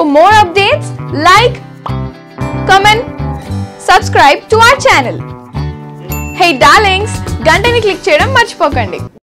For more updates, like, comment, subscribe to our channel. Hey darlings, గంటని click చేయడం మర్చిపోకండి.